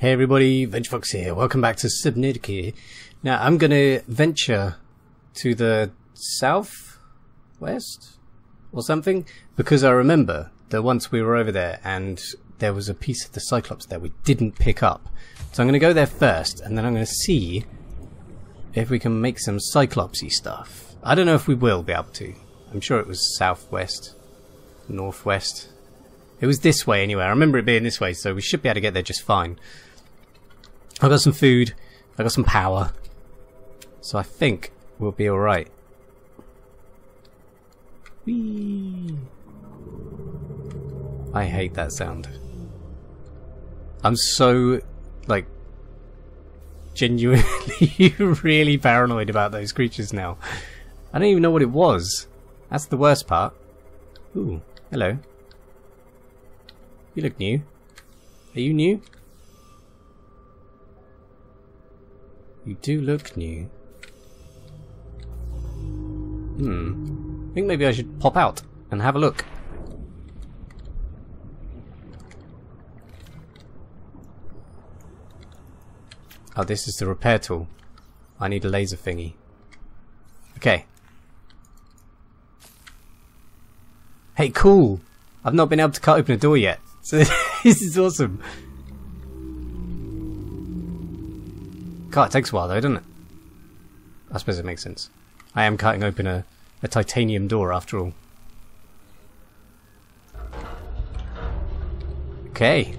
Hey everybody, VentureFox here. Welcome back to Subnautica. Now I'm gonna venture to the southwest or something because I remember that once we were over there and there was a piece of the Cyclops that we didn't pick up. So I'm gonna go there first and then I'm gonna see if we can make some Cyclopsy stuff. I don't know if we will be able to. I'm sure it was southwest, northwest. It was this way anyway. I remember it being this way, so we should be able to get there just fine. I got some food, I got some power, so I think we'll be alright. Whee! I hate that sound. I'm so, like, genuinely really paranoid about those creatures now. I don't even know what it was. That's the worst part. Ooh, hello. You look new. Are you new? You do look new. I think maybe I should pop out and have a look. Oh, this is the repair tool. I need a laser thingy. Okay. Hey, cool! I've not been able to cut open a door yet, so this is awesome. God, it takes a while though, doesn't it? I suppose it makes sense. I am cutting open a titanium door after all. Okay.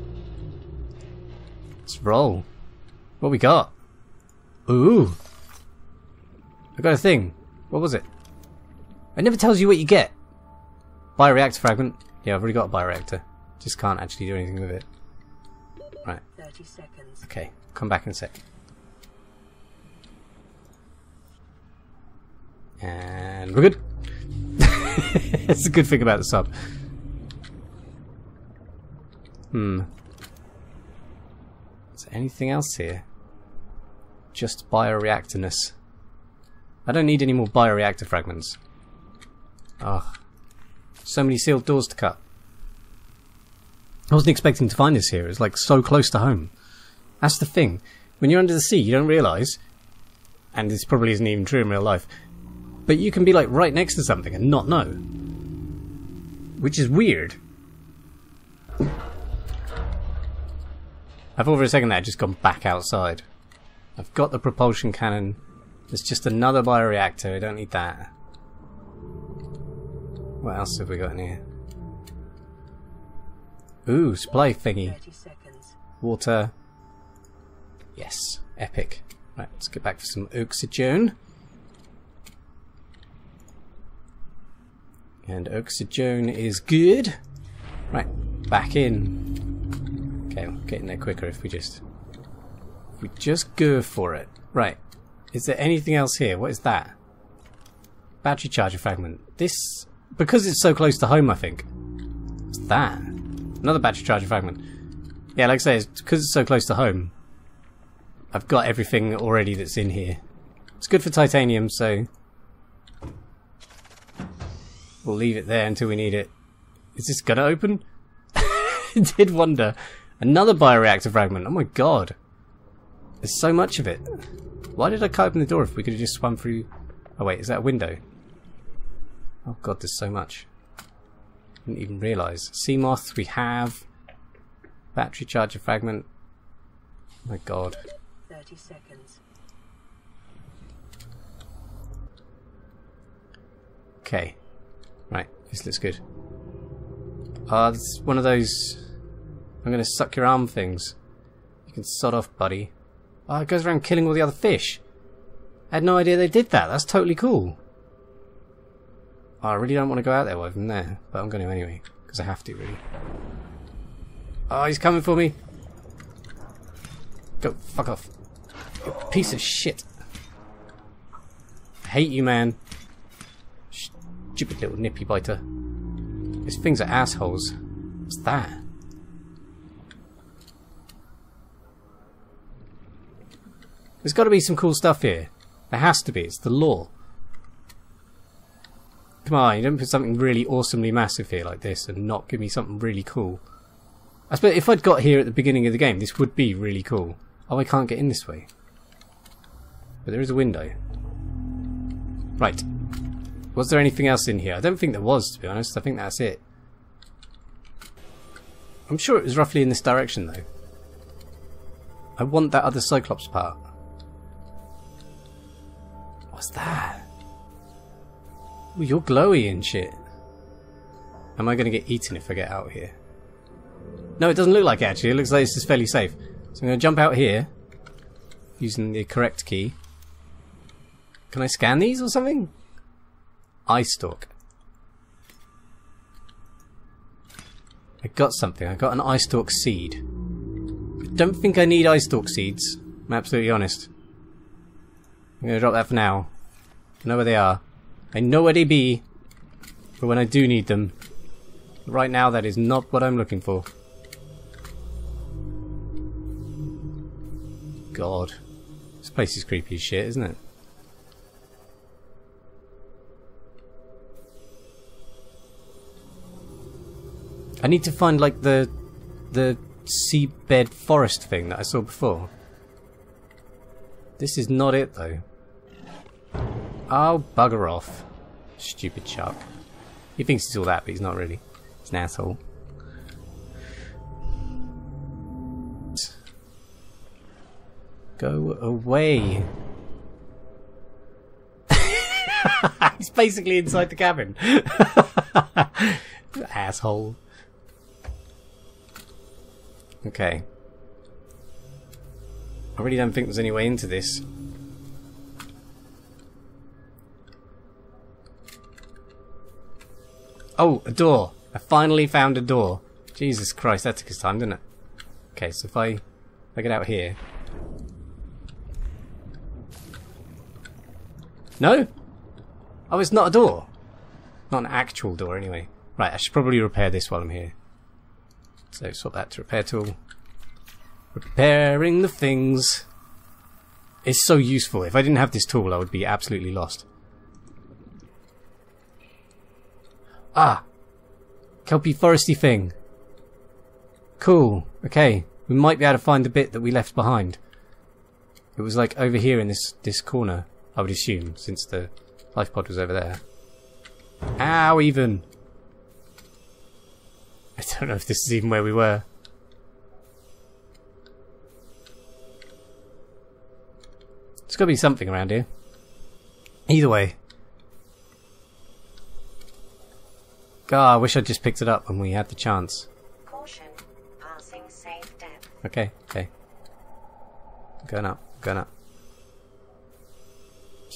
Let's roll. What we got? Ooh! I got a thing. What was it? It never tells you what you get. Bioreactor fragment. Yeah, I've already got a bioreactor. Just can't actually do anything with it. Right. 30 seconds. Okay, come back in a sec. And we're good. That's a good thing about the sub. Is there anything else here? Just bioreactorness. I don't need any more bioreactor fragments. Ugh. Oh, so many sealed doors to cut. I wasn't expecting to find this here. It's like so close to home. That's the thing. When you're under the sea, you don't realise, and this probably isn't even true in real life, but you can be like right next to something and not know. Which is weird. I thought for a second that I'd just gone back outside. I've got the propulsion cannon. There's just another bioreactor. I don't need that. What else have we got in here? Ooh, supply thingy. Water. Yes, epic. Right, let's get back for some oxygen. And oxygen is good. Right, back in. Okay, we'll get in there quicker if we just... go for it. Right, is there anything else here? What is that? Battery charger fragment. This... because it's so close to home, I think. What's that? Another battery charger fragment. Yeah, like I say, it's because it's so close to home. I've got everything already that's in here. It's good for titanium, so... we'll leave it there until we need it. Is this gonna open? I did wonder. Another bioreactor fragment. Oh my god. There's so much of it. Why did I cut open the door if we could have just swum through... oh wait, is that a window? Oh god, there's so much. Didn't even realise. Seamoth, we have. Battery charger fragment. Oh my god. 30 seconds. Okay. Right, this looks good. Ah, this is one of those... I'm gonna suck your arm things. You can sod off, buddy. Ah, it goes around killing all the other fish. I had no idea they did that. That's totally cool. Oh, I really don't want to go out there away from there, but I'm going to anyway, because I have to, really. Oh, he's coming for me! Go, fuck off. You piece of shit. I hate you, man. Stupid little nippy biter. These things are assholes. What's that? There's got to be some cool stuff here. There has to be, it's the lore. Come on, you don't put something really awesomely massive here like this and not give me something really cool. I suppose if I'd got here at the beginning of the game, this would be really cool. Oh, I can't get in this way. But there is a window. Right. Was there anything else in here? I don't think there was, to be honest. I think that's it. I'm sure it was roughly in this direction, though. I want that other Cyclops part. What's that? Ooh, you're glowy and shit. Am I going to get eaten if I get out here? No, it doesn't look like it, actually. It looks like this is fairly safe. So I'm going to jump out here using the correct key. Can I scan these or something? Ice stalk. I got something. I got an ice stalk seed. I don't think I need ice stalk seeds. I'm absolutely honest. I'm going to drop that for now. I know where they are. I know where they be. But when I do need them. Right now, that is not what I'm looking for. God. This place is creepy as shit, isn't it? I need to find, like, the seabed forest thing that I saw before. This is not it, though. Oh, bugger off. Stupid shark. He thinks he's all that, but he's not really. He's an asshole. Go away. He's basically inside the cabin. Asshole. Okay. I really don't think there's any way into this. Oh, a door. I finally found a door. Jesus Christ, that took us time, didn't it? Okay, so if I get out here. No? Oh, it's not a door. Not an actual door, anyway. Right, I should probably repair this while I'm here. So swap that to repair tool. Repairing the things. It's so useful. If I didn't have this tool, I would be absolutely lost. Ah! Kelpie foresty thing. Cool. Okay. We might be able to find the bit that we left behind. It was like over here in this corner, I would assume, since the LifePod was over there. Ow, even! I don't know if this is even where we were. There's got to be something around here. Either way. God, I wish I'd just picked it up when we had the chance. Caution, passing safe depth. Okay, okay. Going up, going up.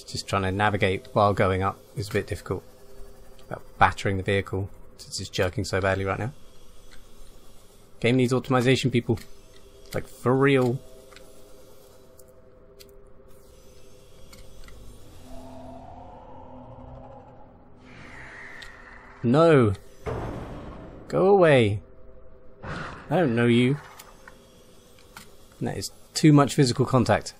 Just trying to navigate while going up is a bit difficult. About battering the vehicle since it's jerking so badly right now. Game needs optimization, people. Like, for real. No. Go away. I don't know you. And that is too much physical contact.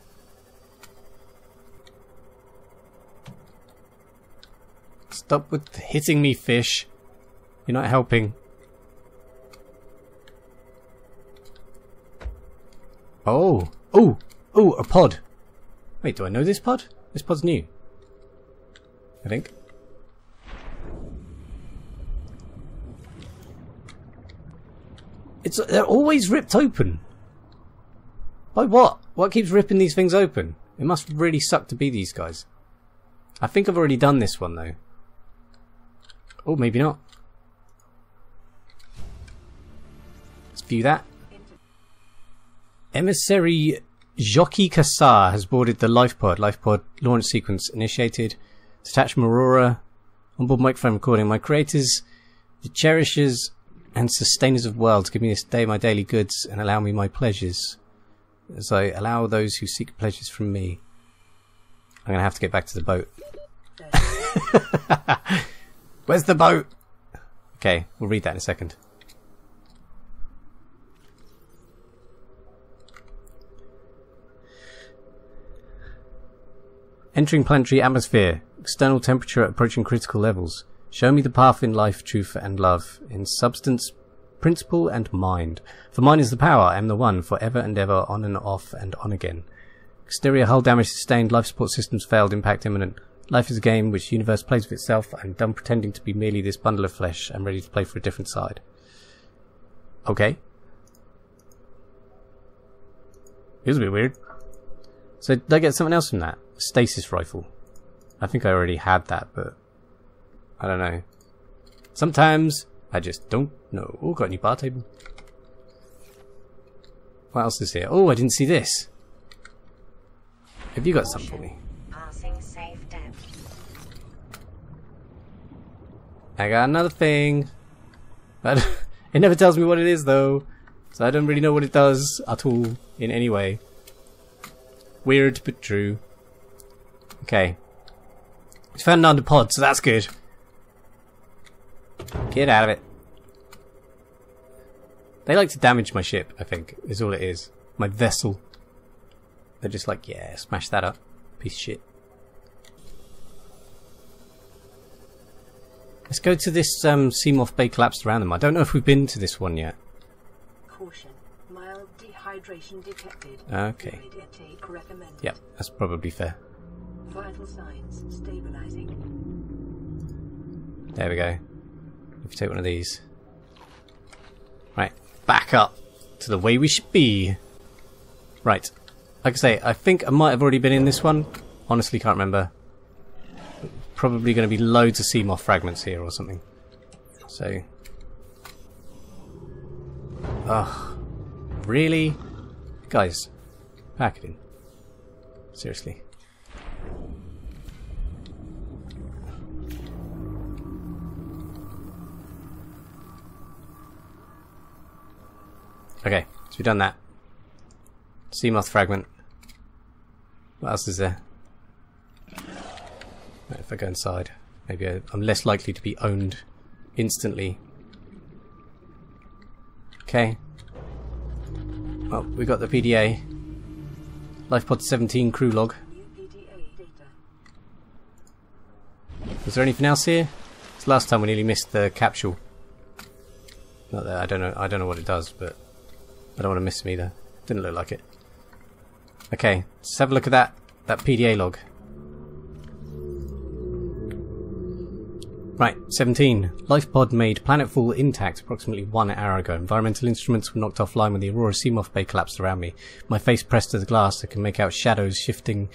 Stop with hitting me, fish. You're not helping. Oh. Oh! Oh, a pod! Wait, do I know this pod? This pod's new. I think. They're always ripped open. By what? What keeps ripping these things open? It must really suck to be these guys. I think I've already done this one, though. Oh, maybe not. Let's view that. Emissary Jockey Kassar has boarded the LifePod. LifePod launch sequence initiated. Detach Aurora. Onboard microphone recording. My creators, the cherishers and sustainers of worlds, give me this day my daily goods and allow me my pleasures. As I allow those who seek pleasures from me. I'm going to have to get back to the boat. Where's the boat? Okay, we'll read that in a second. Entering planetary atmosphere. External temperature approaching critical levels. Show me the path in life, truth and love. In substance, principle and mind. For mine is the power, I am the one, for ever and ever, on and off and on again. Exterior hull damage sustained, life support systems failed, impact imminent. Life is a game which the universe plays with itself. I'm done pretending to be merely this bundle of flesh. I'm ready to play for a different side. Okay. It was a bit weird. So did I get something else from that? Stasis rifle. I think I already had that, but I don't know. Sometimes I just don't know. Oh, got a new bar table. What else is here? Oh, I didn't see this. Have you got something for me? I got another thing. But it never tells me what it is, though. So I don't really know what it does at all in any way. Weird, but true. Okay. We found an underpod, so that's good. Get out of it. They like to damage my ship, I think, is all it is. My vessel. They're just like, yeah, smash that up. Piece of shit. Let's go to this Seamoth Bay collapsed around them. I don't know if we've been to this one yet. Caution. Mild dehydration detected. Okay. Yep, that's probably fair. Vital signs stabilizing. There we go. If you take one of these. Right, back up to the way we should be. Right. Like I say, I think I might have already been in this one. Honestly, can't remember. Probably going to be loads of Seamoth fragments here or something. So... ugh. Really? Guys, pack it in. Seriously. Okay, so we've done that. Seamoth fragment. What else is there? If I go inside, maybe I'm less likely to be owned instantly. Okay. Well, we got the PDA. LifePod 17 crew log. Was there anything else here? It's last time we nearly missed the capsule. Not that I don't know what it does, but I don't want to miss them either. Didn't look like it. Okay, let's have a look at that PDA log. Right, 17. LifePod made planetfall intact approximately 1 hour ago. Environmental instruments were knocked offline when the Aurora Seamoth Bay collapsed around me. My face pressed to the glass, I can make out shadows shifting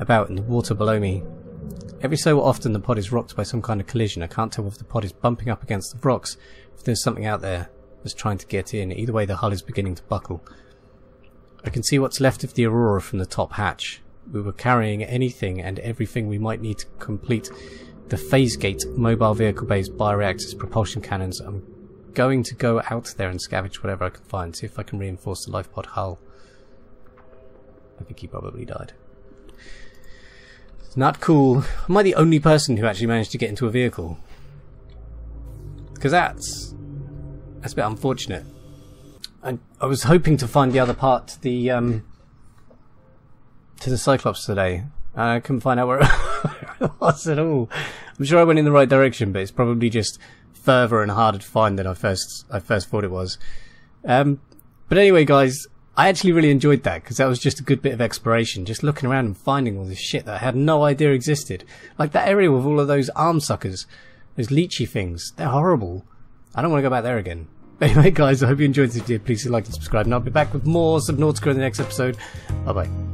about in the water below me. Every so often the pod is rocked by some kind of collision. I can't tell if the pod is bumping up against the rocks, if there's something out there that's trying to get in. Either way, the hull is beginning to buckle. I can see what's left of the Aurora from the top hatch. We were carrying anything and everything we might need to complete the phase gate, mobile vehicle bays, bioreactors, propulsion cannons. I'm going to go out there and scavenge whatever I can find, see if I can reinforce the LifePod hull. I think he probably died. It's not cool. Am I the only person who actually managed to get into a vehicle? Because that's a bit unfortunate. I was hoping to find the other part to the Cyclops today. I couldn't find out where it was at all. I'm sure I went in the right direction, but it's probably just further and harder to find than I first thought it was. But anyway, guys, I actually really enjoyed that, because that was just a good bit of exploration, just looking around and finding all this shit that I had no idea existed. Like that area with all of those arm suckers, those leechy things, they're horrible. I don't want to go back there again. But anyway, guys, I hope you enjoyed this video. Please like and subscribe, and I'll be back with more Subnautica in the next episode. Bye-bye.